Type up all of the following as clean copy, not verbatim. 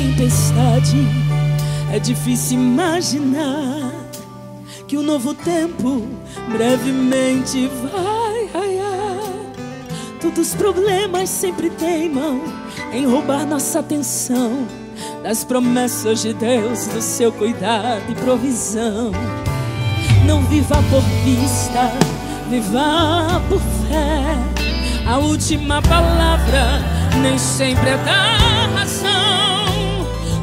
tempestade, é difícil imaginar que um novo tempo brevemente vai raiar. Todos os problemas sempre teimam em roubar nossa atenção das promessas de Deus, do seu cuidado e provisão. Não viva por vista, viva por fé. A última palavra nem sempre é da razão.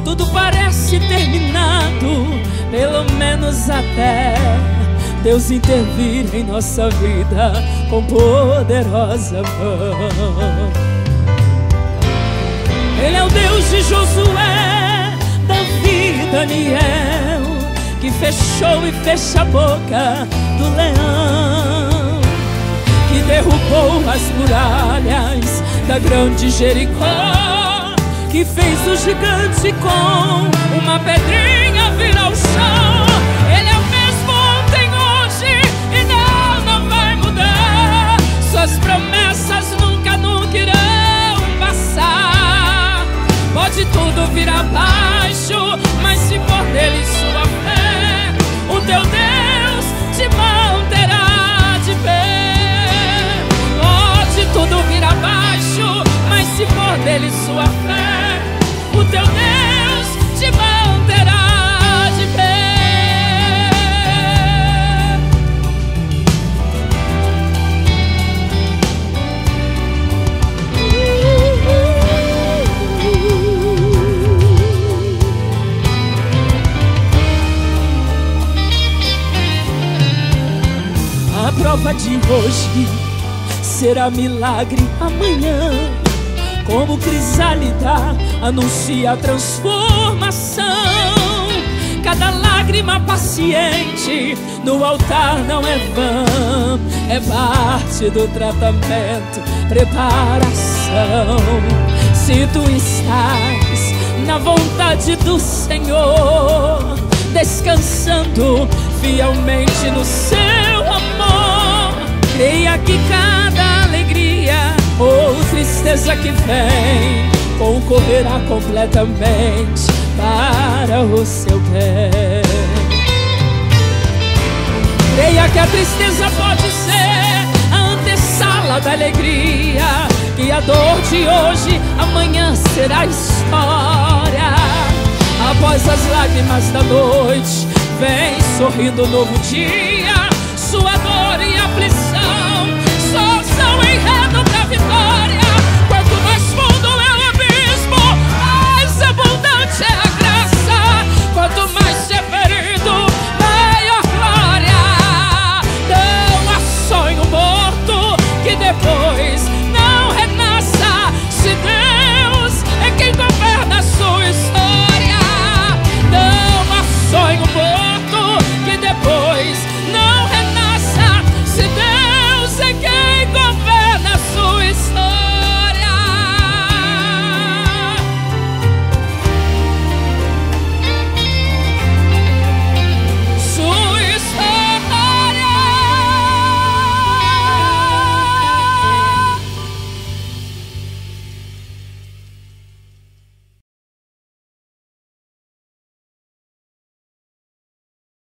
Tudo parece terminado, pelo menos até Deus intervir em nossa vida com poderosa mão. Ele é o Deus de Josué, Davi e Daniel, que fechou e fecha a boca do leão, que derrubou as muralhas da grande Jericó, que fez o gigante com uma pedrinha virar o chão. Ele é o mesmo ontem, hoje e não vai mudar. Suas promessas nunca irão passar. Pode tudo vir abaixo, mas se for dele sua fé, o teu Deus te manterá de pé. Pode tudo vir abaixo, mas se for dele sua fé, o teu Deus te manterá de pé. A prova de hoje será milagre amanhã. Como crisálida anuncia a transformação. Cada lágrima paciente no altar não é vã, é parte do tratamento, preparação. Se tu estás na vontade do Senhor, descansando fielmente no seu amor, creia que cada alegria ou tristeza que vem concorrerá completamente para o seu bem. Creia que a tristeza pode ser a antessala da alegria, que a dor de hoje amanhã será história. Após as lágrimas da noite vem sorrindo um novo dia. Sua dor e aflição só são enredo pra vitória.